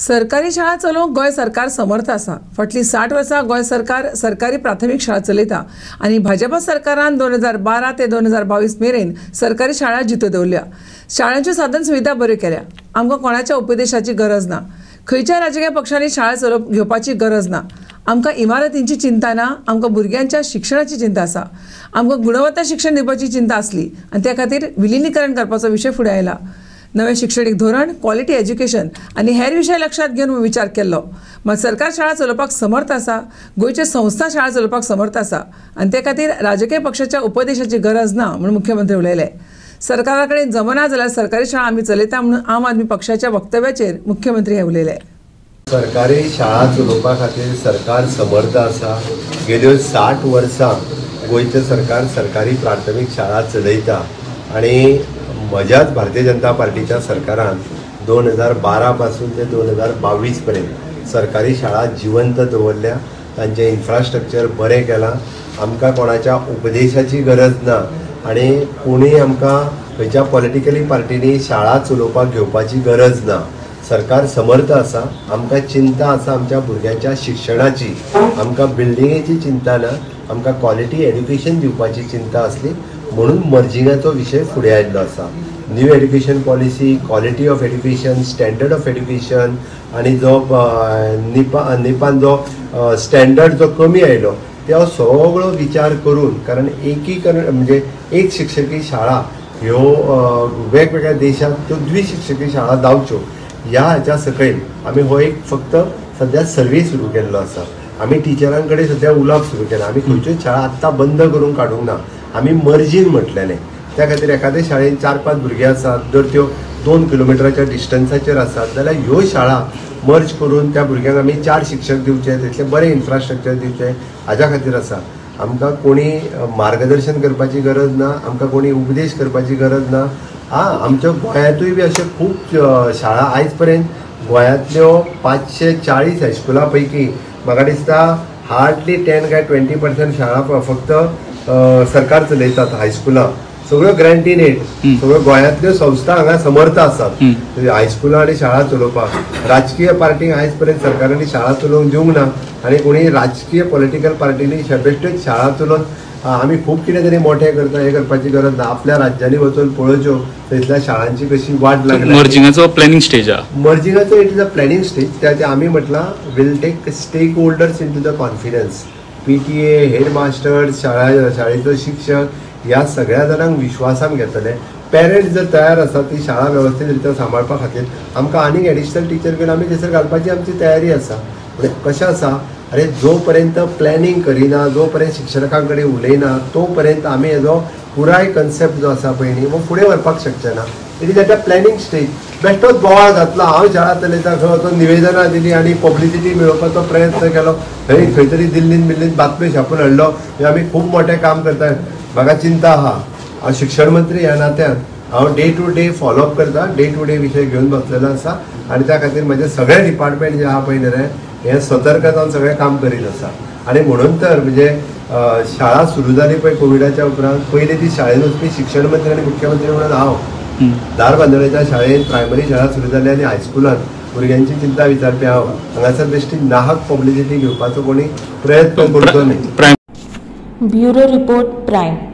सरकारी शाळा चलोवंक गोंय सरकार समर्थ आसा। फाटली 60 वर्सां गोंय सरकार सरकारी प्राथमिक शाळा चलयता आनी भाजपा सरकारान 2012 ते 2022 मेरेन सरकारी शाळा जितो दवरल्या। शाळांच्यो साधन सुविधा बऱ्यो केल्या। आमकां कोणाच्या उपदेशाची गरज ना, खंयच्या राजकीय पक्षांनी शाळा चलोवप घेवपाची गरज ना। आमकां इमारतींची चिंता ना, आमकां भुरग्यांच्या शिक्षणाची चिंता आसा। आमकां गुणवत्ता शिक्षण दिवपाची चिंता आसली आनी त्या खातीर विलीनीकरण करपाचो विशय फुडें आयला। नवे शिक्षणीक धोरण, क्वालिटी एज्युकेशन आनी हेर विशय लक्षात घेवन विचार केल्लो। मात सरकार शाळा चलोवपाक समर्थ आसा, गोंयचे संस्था शाळा चलोवपाक समर्थ आसा आनी ते खातीर राजकीय पक्षाच्या उपदेशाची गरज ना म्हूण मुख्यमंत्री उलयले। सरकारा कडेन जमना जाल्यार सरकारी शाळा आमी चलयता म्हणून आम आदमी पक्षाच्या वक्तव्याचेर मुख्यमंत्री हे उलयले। सरकारी शाळा चलोवपा खातीर सरकार समर्थ आसा। गेल्यो 60 वर्सां गोंयचें सरकार सरकारी प्राथमीक शाळा चलयता आनी मजाच भारतीय जनता पार्टीच्या सरकारान 2012 पासून ते 2022 पर्यंत सरकारी शाळा जिवंत दवरल्या। तांचे इन्फ्रास्ट्रक्चर बरें केलां। आमकां कोणाच्या उपदेशाची गरज ना आनी कोणी आमकां खंयच्या पॉलिटिकली पार्टीनी शाळा चलोवपाक घेवपाची गरज ना। सरकार समर्थ आसा। आमकां चिंता आसा आमच्या भुरग्यांच्या शिक्षणाची, आमकां बिल्डिंगेची चिंता ना, आमकां क्वालिटी एज्युकेशन दिवपाची चिंता आसली म्हणून मर्जिंगाचो विशय फुडें आयिल्लो आसा। New education policy, quality of education, standard of education आनी जो निपान जो स्टँडर्ड जो कमी आयलो तो सगळो विचार करून, कारण एकीकरण म्हणजे एक शिक्षकी शाळा ह्यो वेगवेगळ्या देशांत त्यो द्विशिक्षकी शाळा जावच्यो ह्या हाच्या सकयल आमी हो एक फक्त सद्या सर्वे सुरू केल्लो आसा। आमी टिचरांकडे सद्या उलोवप सुरू केलां। आमी खंयच्योच शाळा आत्तां बंद करून काडूंक ना, आमी मर्जीन म्हटलेलें। त्या खातीर एखादे शाळेन 4-5 भुरगे आसात, जर त्यो 2 किलोमिटराच्या डिस्टन्साचेर आसात जाल्यार ह्यो शाळा मर्ज करून त्या भुरग्यांक आमी 4 शिक्षक दिवचे, तितलें बरें इन्फ्रास्ट्रक्चर दिवचें हाज्या खातीर आसा। आमकां कोणी मार्गदर्शन करपाची गरज ना, आमकां कोणी उपदेश करपाची गरज ना। आमच्या गोंयांतूय बी अशे खूब शाळा आयज पर्यंत गोंयांतल्यो 540 हायस्कुलां पैकी म्हाका दिसता हार्डली 10 काय 20% शाळा फक्त सरकार चलयतात। हायस्कुलां सगळ्यो ग्रँटीन एड, सगळ्यो गोंयांतल्यो संस्था हांगा समर्थ आसात हायस्कुलां आनी शाळा चलोवपाक। राजकीय पार्टीक आयज पर्यंत सरकारांनी शाळा चलोवंक दिवंक ना आनी कोणी राजकीय पॉलिटिकल पार्टीनी बेश्टेच शाळा चलोवन आमी खूब कितें तरी मोठें करता हें करपाची गरज ना। आपल्या राज्यांनी वचून पळोवच्यो थंयसल्या शाळांची कशी वाट लागल्या। मर्जिंगाचो प्लॅनिंग स्टेज आसा, मर्जिंगाचो it is a planning stage. त्याचे आमी म्हटलां will take stakeholders into the confidence. PTA, headmasters, शाळेचो शिक्षक ह्या सगळ्या जाणांक विश्वासान घेतले। पेरंट्स जर तयार आसा ती शाळा वेवस्थीत रित्या सांबाळपा खातीर आमकां आनीक एडिशनल टिचर बीन आमी थंयसर घालपाची आमची तयारी आसा। पूण कशें आसा, अरे जो पर्यंत प्लॅनिंग करिना, जो पर्यंत शिक्षकां कडेन उलयना तो पर्यंत आमी हेजो पुराय कॉन्सेप्ट जो आसा पळय न्ही वो फुडें व्हरपाक शकचे ना। It is at a planning stage. बेश्टोच बोवाळ घातला, हांव शाळा चलयता खंय तो निवेदनां दिलीं आनी पब्लिसिटी मेळोवपाचो प्रयत्न केलो, थंय खंय तरी दिल्लीन बिल्लीन बातम्यो छापून हाडलो हे आमी खूब मोठें काम करता। म्हाका चिंता आहा, हांव शिक्षण मंत्री ह्या नात्यान हांव डे टू डे फॉलोअप करता, डे टू डे विशय घेवन बसलेलो आसा आनी त्या खातीर म्हजे सगळे डिपार्टमेंट जे आहा पळय न्ही हे सतर्क जावन सगळें काम करीत आसा। आनी म्हणून तर म्हणजे शाळा सुरू जाली पळय कोविडाच्या उपरांत पयली ती शाळेन वचपी शिक्षण मंत्री आनी मुख्यमंत्री म्हणून हांव दारबांदोळेच्या शाळेन प्रायमरी शाळा सुरू जाली आनी हायस्कुलान भुरग्यांची चिंता विचारपी हांव हांगासर बेश्टी नाहक पब्लिसिटी घेवपाचो कोणी प्रयत्न करचो न्ही। Bureau report prime.